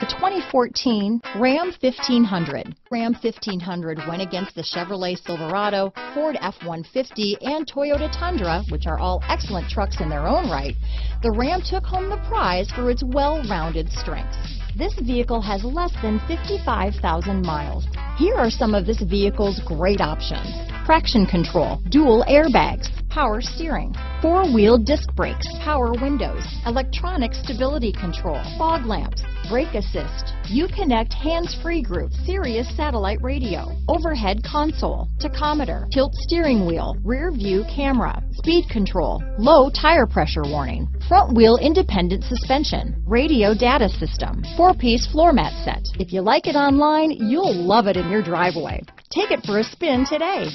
The 2014 Ram 1500. Ram 1500 went against the Chevrolet Silverado, Ford F-150, and Toyota Tundra, which are all excellent trucks in their own right. The Ram took home the prize for its well-rounded strengths. This vehicle has less than 55,000 miles. Here are some of this vehicle's great options: traction control, dual airbags, power steering, four-wheel disc brakes, power windows, electronic stability control, fog lamps, brake assist, Uconnect hands-free group, Sirius satellite radio, overhead console, tachometer, tilt steering wheel, rear view camera, speed control, low tire pressure warning, front wheel independent suspension, radio data system, four-piece floor mat set. If you like it online, you'll love it in your driveway. Take it for a spin today.